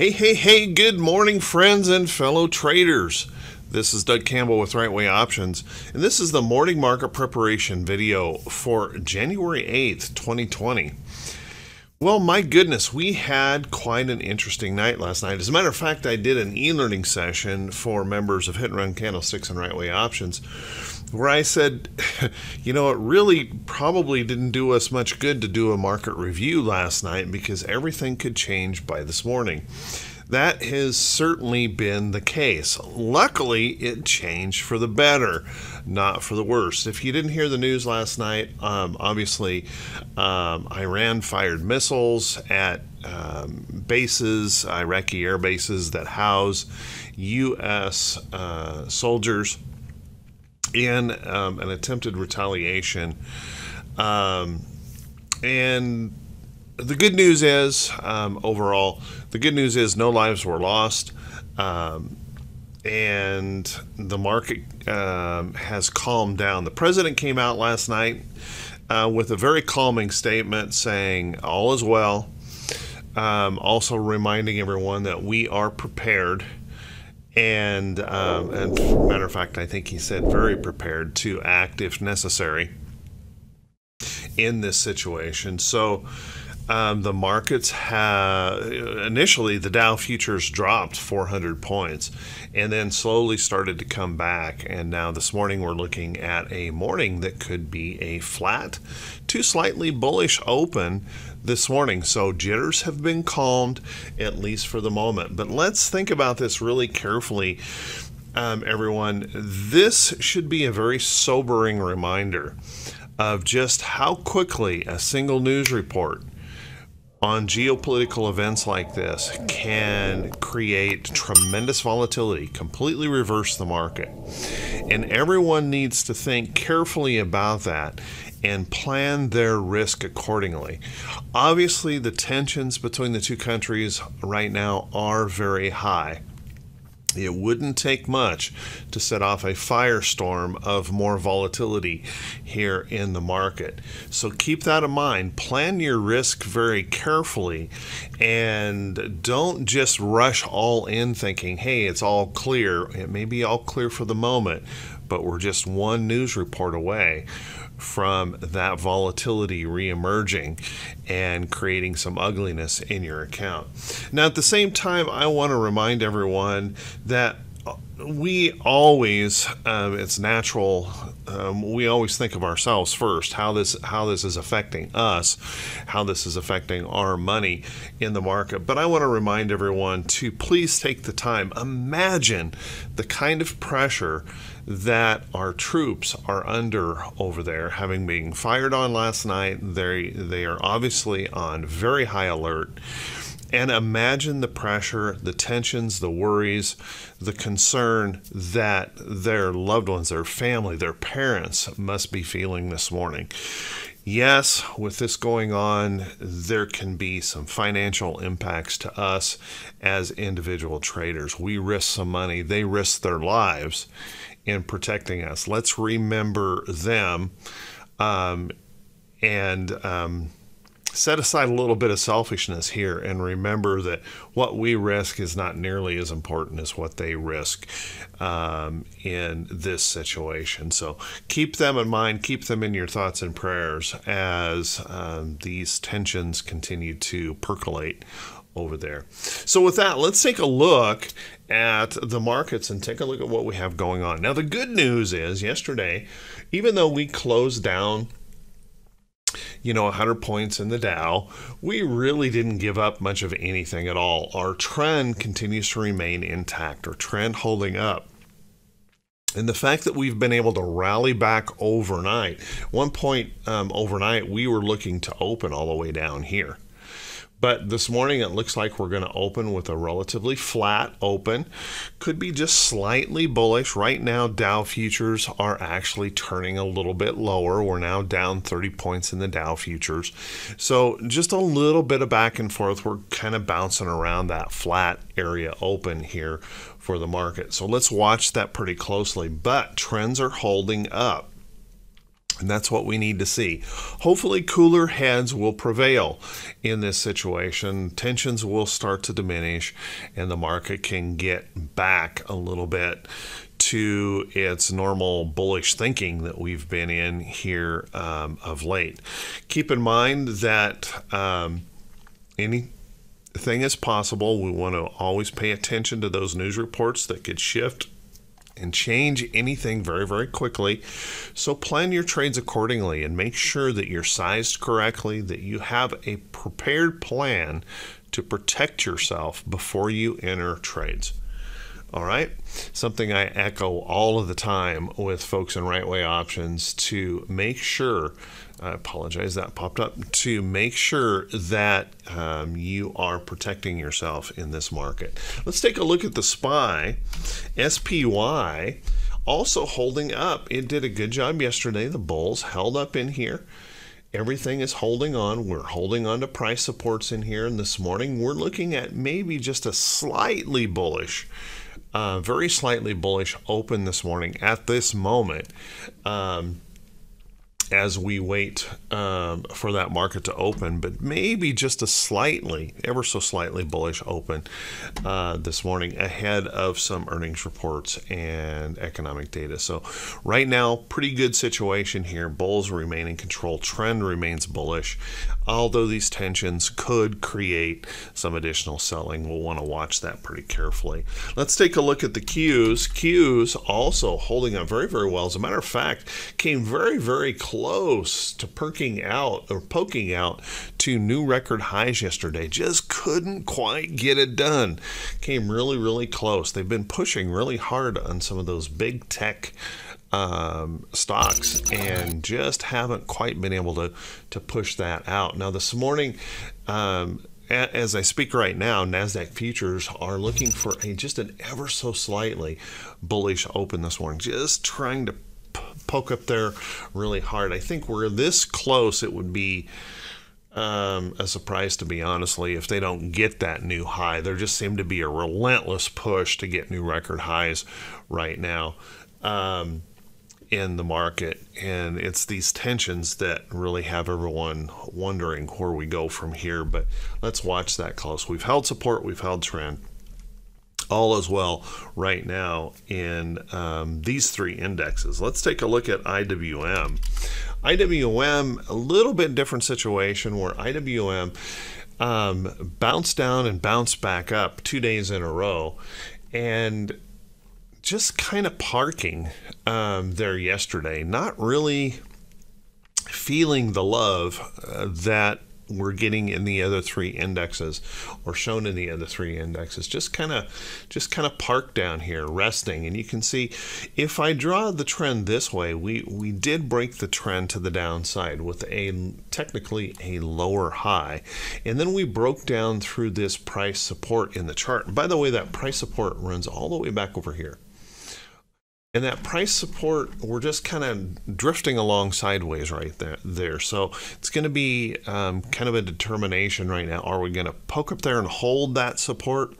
Hey, good morning, friends and fellow traders. This is Doug Campbell with Right Way Options, and this is the morning market preparation video for January 8th, 2020. Well, my goodness, we had quite an interesting night last night. As a matter of fact, I did an e-learning session for members of Hit and Run Candlesticks and Right Way Options, where I said, you know, it really probably didn't do us much good to do a market review last night because everything could change by this morning. That has certainly been the case. Luckily, it changed for the better, not for the worse. If you didn't hear the news last night, obviously Iran fired missiles at bases, Iraqi air bases that house U.S. soldiers in an attempted retaliation. And the good news is, overall, the good news is no lives were lost, and the market has calmed down. The president came out last night with a very calming statement saying all is well, also reminding everyone that we are prepared. And as a matter of fact, I think he said very prepared to act if necessary in this situation. So the markets have initially, the Dow futures dropped 400 points and then slowly started to come back. And now this morning we're looking at a morning that could be a flat to slightly bullish open this morning. So jitters have been calmed, at least for the moment. But let's think about this really carefully, everyone. This should be a very sobering reminder of just how quickly a single news report on geopolitical events like this can create tremendous volatility, completely reverse the market. And everyone needs to think carefully about that and plan their risk accordingly. Obviously, the tensions between the two countries right now are very high. It wouldn't take much to set off a firestorm of more volatility here in the market. So keep that in mind. Plan your risk very carefully and don't just rush all in thinking, hey, it's all clear. It may be all clear for the moment, but we're just one news report away from that volatility reemerging and creating some ugliness in your account. Now, at the same time, I want to remind everyone that we always, it's natural, we always think of ourselves first, how this is affecting us, how this is affecting our money in the market. But I want to remind everyone to please take the time. Imagine the kind of pressure that our troops are under over there, having been fired on last night. They are obviously on very high alert. And imagine the pressure, the tensions, the worries, the concern that their loved ones, their family, their parents must be feeling this morning. Yes, with this going on, there can be some financial impacts to us as individual traders. We risk some money. They risk their lives in protecting us. Let's remember them set aside a little bit of selfishness here and remember that what we risk is not nearly as important as what they risk in this situation. So keep them in mind, keep them in your thoughts and prayers as these tensions continue to percolate over there. So with that, let's take a look at the markets and take a look at what we have going on. Now, the good news is yesterday, even though we closed down, you know, 100 points in the Dow, we really didn't give up much of anything at all. Our trend continues to remain intact, our trend holding up. And the fact that we've been able to rally back overnight, one point overnight, we were looking to open all the way down here. But this morning, it looks like we're going to open with a relatively flat open. Could be just slightly bullish. Right now, Dow futures are actually turning a little bit lower. We're now down 30 points in the Dow futures. So just a little bit of back and forth. We're kind of bouncing around that flat area open here for the market. So let's watch that pretty closely. But trends are holding up. And that's what we need to see. Hopefully cooler heads will prevail in this situation. Tensions will start to diminish and the market can get back a little bit to its normal bullish thinking that we've been in here of late. Keep in mind that anything is possible. We want to always pay attention to those news reports that could shift and change anything very, very quickly. So plan your trades accordingly and make sure that you're sized correctly, that you have a prepared plan to protect yourself before you enter trades. All right, something I echo all of the time with folks in Right Way Options to make sure, I apologize, that popped up, to make sure that you are protecting yourself in this market. Let's take a look at the SPY, SPY, also holding up. It did a good job yesterday. The bulls held up in here. Everything is holding on. We're holding on to price supports in here. And this morning, we're looking at maybe just a slightly bullish very slightly bullish open this morning at this moment as we wait for that market to open, but maybe just a slightly, ever so slightly bullish open this morning ahead of some earnings reports and economic data. So right now, pretty good situation here. Bulls remain in control. Trend remains bullish, although these tensions could create some additional selling. We'll want to watch that pretty carefully. Let's take a look at the Qs. Qs also holding up very, very well. As a matter of fact, came very, very close to poking out to new record highs yesterday. Just couldn't quite get it done. Came really, really close. They've been pushing really hard on some of those big tech stocks and just haven't quite been able to push that out. Now this morning, as I speak right now, NASDAQ futures are looking for just an ever so slightly bullish open this morning. Just trying to poke up there really hard. I think we're this close. It would be a surprise, to be honestly, if they don't get that new high. There just seemed to be a relentless push to get new record highs right now in the market, and it's these tensions that really have everyone wondering where we go from here. But let's watch that close. We've held support, we've held trend. All is well right now in these three indexes. Let's take a look at IWM. IWM, a little bit different situation, where IWM bounced down and bounced back up 2 days in a row, and just kind of parking there yesterday, not really feeling the love that we're getting in the other three indexes, or shown in the other three indexes. Just kind of parked down here, resting. And you can see, if I draw the trend this way, we did break the trend to the downside with a technically a lower high, and then we broke down through this price support in the chart. And by the way, that price support runs all the way back over here. And that price support, we're just kind of drifting along sideways right there. So it's going to be kind of a determination right now. Are we going to poke up there and hold that support?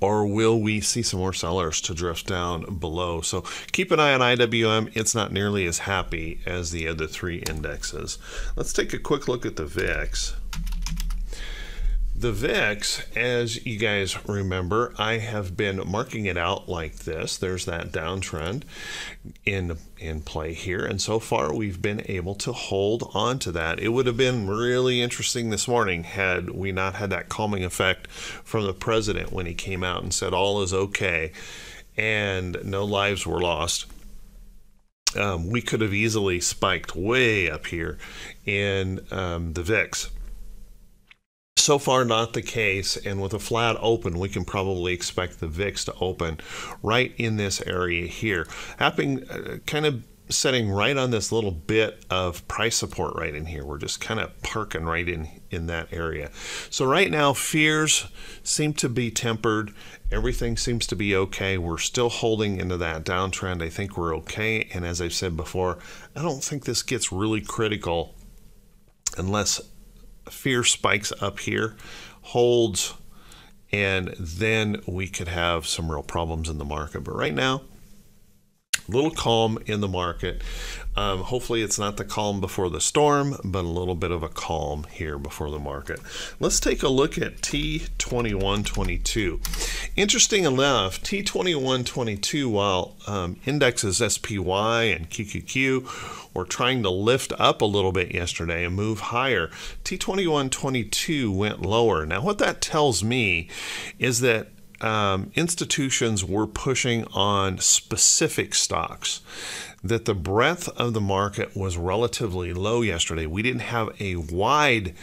Or will we see some more sellers to drift down below? So keep an eye on IWM. It's not nearly as happy as the other three indexes. Let's take a quick look at the VIX. The VIX, as you guys remember, I have been marking it out like this. There's that downtrend in play here, and so far we've been able to hold on to that. It would have been really interesting this morning had we not had that calming effect from the president when he came out and said all is okay and no lives were lost. We could have easily spiked way up here in the VIX. So far not the case, and with a flat open, we can probably expect the VIX to open right in this area here, happening kind of setting right on this little bit of price support right in here. We're just kind of parking right in that area. So right now, fears seem to be tempered. Everything seems to be okay. We're still holding into that downtrend. I think we're okay, and as I've said before, I don't think this gets really critical unless fear spikes up here, holds, and then we could have some real problems in the market. But right now, little calm in the market. Hopefully it's not the calm before the storm, but a little bit of a calm here before the market. Let's take a look at T2122. Interesting enough, T2122, while indexes SPY and QQQ were trying to lift up a little bit yesterday and move higher, T2122 went lower. Now what that tells me is that institutions were pushing on specific stocks, that the breadth of the market was relatively low yesterday. We didn't have a wide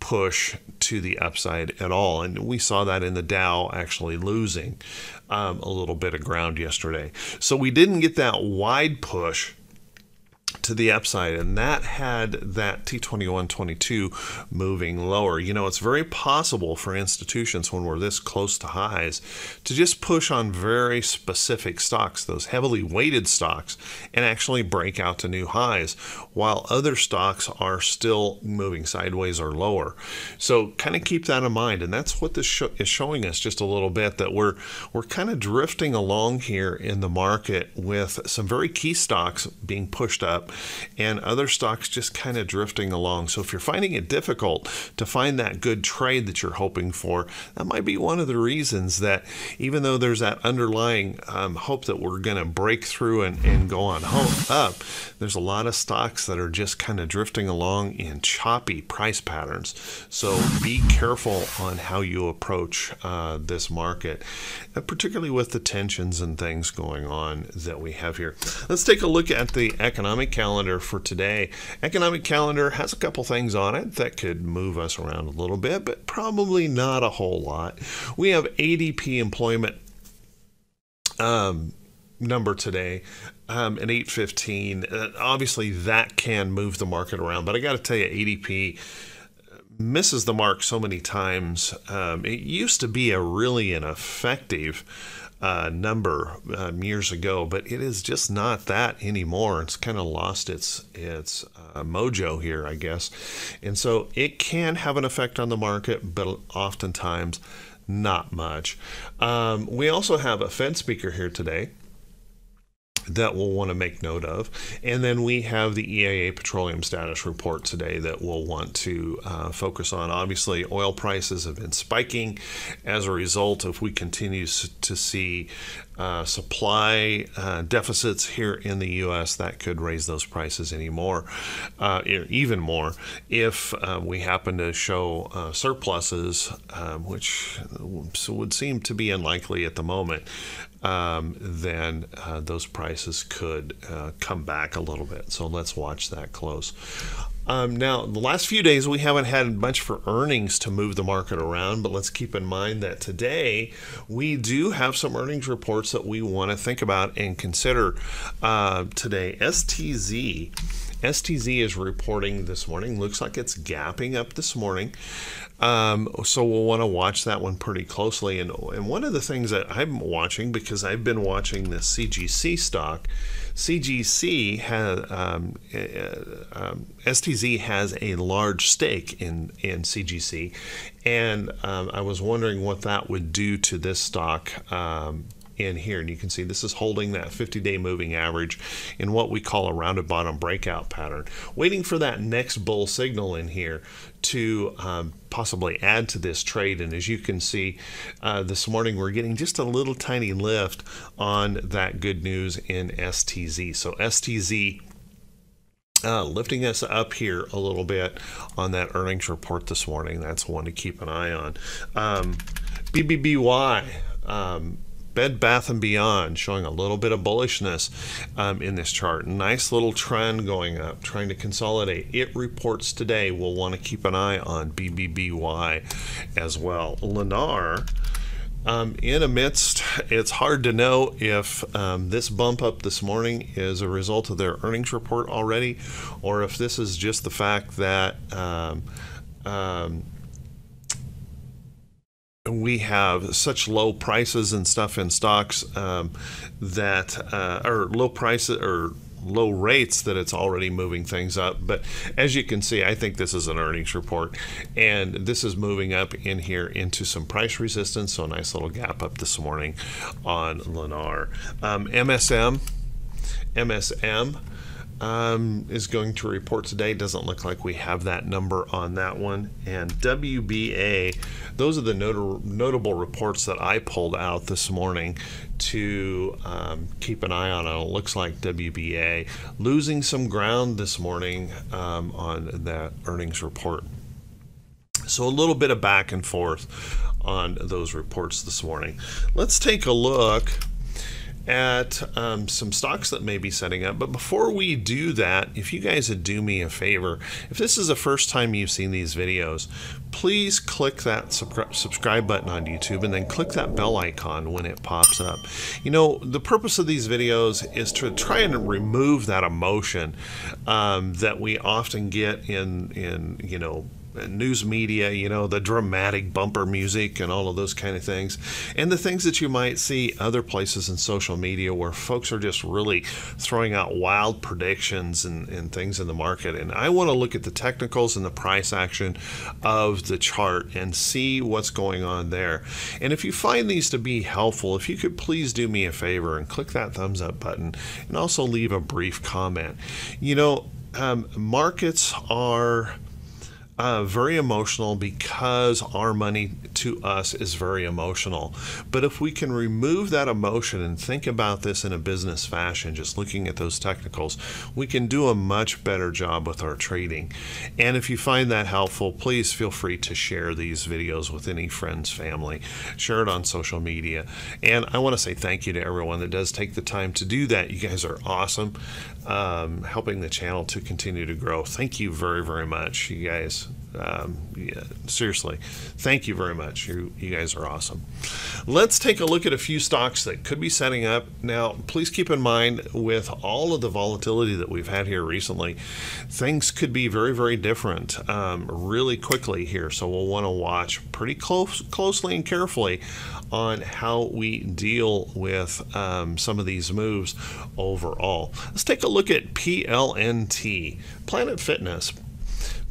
push to the upside at all, and we saw that in the Dow actually losing a little bit of ground yesterday. So we didn't get that wide push to the upside, and that had that T2122 moving lower. You know, it's very possible for institutions when we're this close to highs to just push on very specific stocks, those heavily weighted stocks, and actually break out to new highs while other stocks are still moving sideways or lower. So kind of keep that in mind, and that's what this is showing us just a little bit, that we're kind of drifting along here in the market with some very key stocks being pushed up and other stocks just kind of drifting along. So if you're finding it difficult to find that good trade that you're hoping for, that might be one of the reasons that even though there's that underlying hope that we're going to break through and go on home up, there's a lot of stocks that are just kind of drifting along in choppy price patterns. So be careful on how you approach this market, particularly with the tensions and things going on that we have here. Let's take a look at the economic calendar for today. Economic calendar has a couple things on it that could move us around a little bit, but probably not a whole lot. We have ADP employment number today at 8:15. Obviously that can move the market around, but I got to tell you, ADP misses the mark so many times. It used to be a really ineffective number years ago, but it is just not that anymore. It's kind of lost its mojo here, I guess. And so it can have an effect on the market, but oftentimes not much. We also have a Fed speaker here today that we'll want to make note of. And then we have the EIA petroleum status report today that we'll want to focus on. Obviously, oil prices have been spiking. As a result, if we continue to see supply deficits here in the U.S., that could raise those prices even more. If we happen to show surpluses, which would seem to be unlikely at the moment, then those prices could come back a little bit. So let's watch that close. Now, the last few days, we haven't had much for earnings to move the market around, but let's keep in mind that today we do have some earnings reports that we want to think about and consider today. STZ is reporting this morning. Looks like it's gapping up this morning. So we'll want to watch that one pretty closely. And one of the things that I'm watching, because I've been watching the CGC stock, CGC has, STZ has a large stake in CGC. And I was wondering what that would do to this stock in here, and you can see this is holding that 50-day moving average in what we call a rounded bottom breakout pattern, waiting for that next bull signal in here to possibly add to this trade. And as you can see, this morning we're getting just a little tiny lift on that good news in STZ. So STZ lifting us up here a little bit on that earnings report this morning. That's one to keep an eye on. BBBY, Bed Bath & Beyond, showing a little bit of bullishness in this chart. Nice little trend going up, trying to consolidate. It reports today. We'll want to keep an eye on BBBY as well. Lennar, in amidst, it's hard to know if this bump up this morning is a result of their earnings report already, or if this is just the fact that we have such low prices and stuff in stocks that or low prices or low rates that it's already moving things up. But as you can see, I think this is an earnings report, and this is moving up in here into some price resistance. So a nice little gap up this morning on Lennar. MSM MSM is going to report today. Doesn't look like we have that number on that one. And WBA, those are the notable reports that I pulled out this morning to keep an eye on. It looks like WBA losing some ground this morning on that earnings report. So a little bit of back and forth on those reports this morning. Let's take a look at some stocks that may be setting up. But before we do that, if you guys would do me a favor, if this is the first time you've seen these videos, please click that subscribe button on YouTube and then click that bell icon when it pops up. You know, the purpose of these videos is to try and remove that emotion that we often get in you know, news media, you know, the dramatic bumper music and all of those kind of things, and the things that you might see other places in social media where folks are just really throwing out wild predictions and things in the market. And I want to look at the technicals and the price action of the chart and see what's going on there. And if you find these to be helpful, if you could please do me a favor and click that thumbs up button and also leave a brief comment. You know, markets are very emotional because our money to us is very emotional. But if we can remove that emotion and think about this in a business fashion, just looking at those technicals, we can do a much better job with our trading. And if you find that helpful, please feel free to share these videos with any friends, family, share it on social media. And I want to say thank you to everyone that does take the time to do that. You guys are awesome, helping the channel to continue to grow. Thank you very, very much, you guys. Yeah, seriously, thank you very much. You guys are awesome. Let's take a look at a few stocks that could be setting up. Now, please keep in mind, with all of the volatility that we've had here recently, things could be very, very different really quickly here. So we'll want to watch pretty closely and carefully on how we deal with some of these moves overall. Let's take a look at PLNT, Planet Fitness.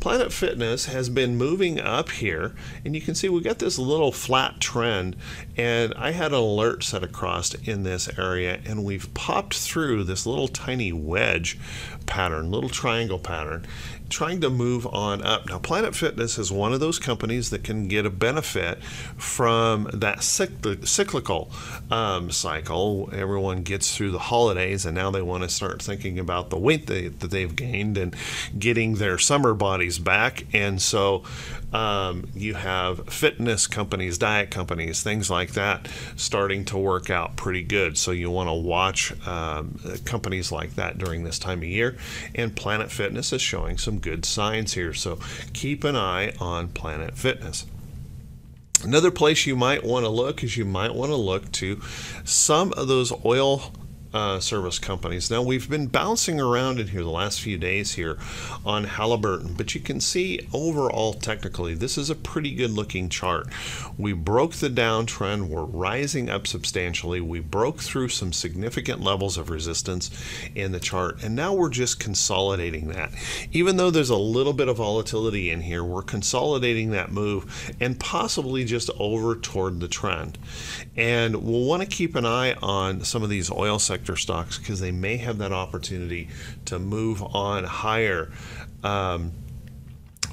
Planet Fitness has been moving up here, and you can see we got this little flat trend, and I had an alert set across in this area, and we've popped through this little tiny wedge pattern, little triangle pattern, trying to move on up. Now, Planet Fitness is one of those companies that can get a benefit from that cyclical cycle. Everyone gets through the holidays, and now they want to start thinking about the weight that they've gained and getting their summer bodies back. And so you have fitness companies, diet companies, things like that starting to work out pretty good. So you want to watch companies like that during this time of year. And Planet Fitness is showing some good signs here, so keep an eye on Planet Fitness. Another place you might want to look is you might want to look to some of those oil service companies. Now, we've been bouncing around in here the last few days here on Halliburton, but you can see overall technically this is a pretty good looking chart. We broke the downtrend, we're rising up substantially, we broke through some significant levels of resistance in the chart, and now we're just consolidating that. Even though there's a little bit of volatility in here, we're consolidating that move and possibly just over toward the trend. And we'll want to keep an eye on some of these oil sector stocks because they may have that opportunity to move on higher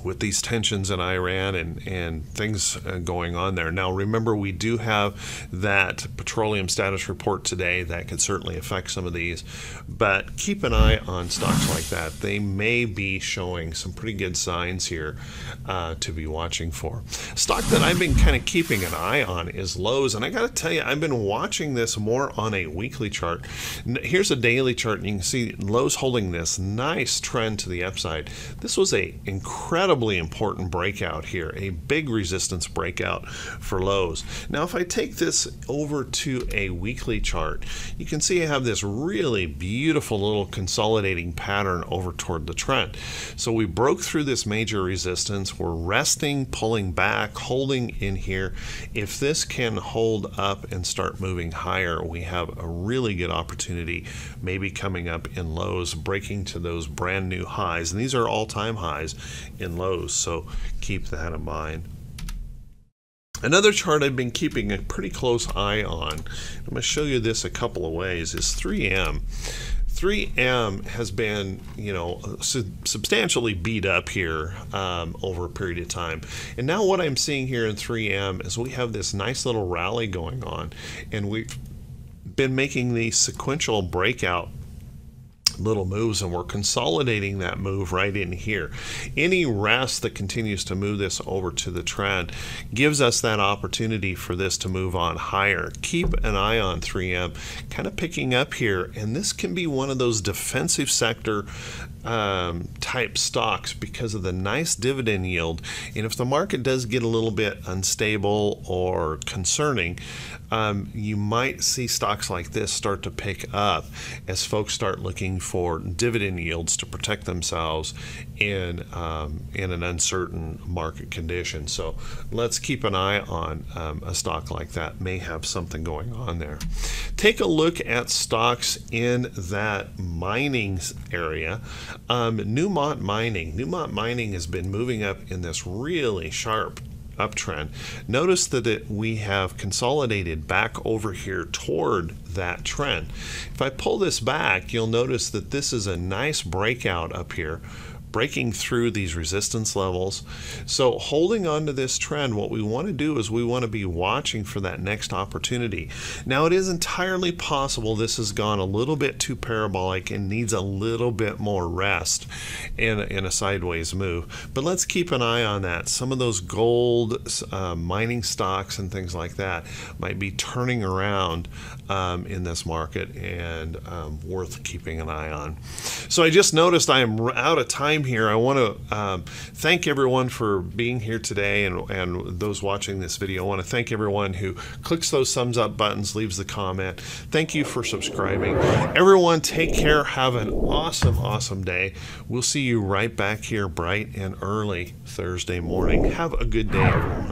with these tensions in Iran and things going on there. Now, remember, we do have that petroleum status report today that could certainly affect some of these, but keep an eye on stocks like that. They may be showing some pretty good signs here to be watching for. Stock that I've been kind of keeping an eye on is Lowe's, and I gotta tell you, I've been watching this more on a weekly chart. Here's a daily chart, and you can see Lowe's holding this nice trend to the upside. This was an incredibly important breakout here, a big resistance breakout for Lowe's. Now, if I take this over to a weekly chart, you can see I have this really beautiful little consolidating pattern over toward the trend. So we broke through this major resistance, we're resting, pulling back, holding in here. If this can hold up and start moving higher, we have a really good opportunity maybe coming up in Lowe's, breaking to those brand new highs, and these are all-time highs in Lowe's, so keep that in mind. Another chart I've been keeping a pretty close eye on, I'm going to show you this a couple of ways, is 3M. 3M has been, you know, substantially beat up here over a period of time. And now what I'm seeing here in 3M is we have this nice little rally going on, and we've been making these sequential breakout little moves, and we're consolidating that move right in here. Any rest that continues to move this over to the trend gives us that opportunity for this to move on higher. Keep an eye on 3M kind of picking up here, and this can be one of those defensive sector type stocks because of the nice dividend yield. And if the market does get a little bit unstable or concerning, you might see stocks like this start to pick up as folks start looking for dividend yields to protect themselves in an uncertain market condition. So let's keep an eye on a stock like that. May have something going on there. Take a look at stocks in that mining area. Newmont Mining. Newmont Mining has been moving up in this really sharp uptrend. Notice that we have consolidated back over here toward that trend. If I pull this back, you'll notice that this is a nice breakout up here, breaking through these resistance levels. So holding on to this trend, what we want to do is we want to be watching for that next opportunity. Now, it is entirely possible this has gone a little bit too parabolic and needs a little bit more rest in a sideways move. But let's keep an eye on that. Some of those gold mining stocks and things like that might be turning around in this market, and worth keeping an eye on. So I just noticed I am out of time here. I want to thank everyone for being here today, and those watching this video. I want to thank everyone who clicks those thumbs up buttons, leaves the comment. Thank you for subscribing. Everyone, take care. Have an awesome, awesome day. We'll see you right back here bright and early Thursday morning. Have a good day, everyone.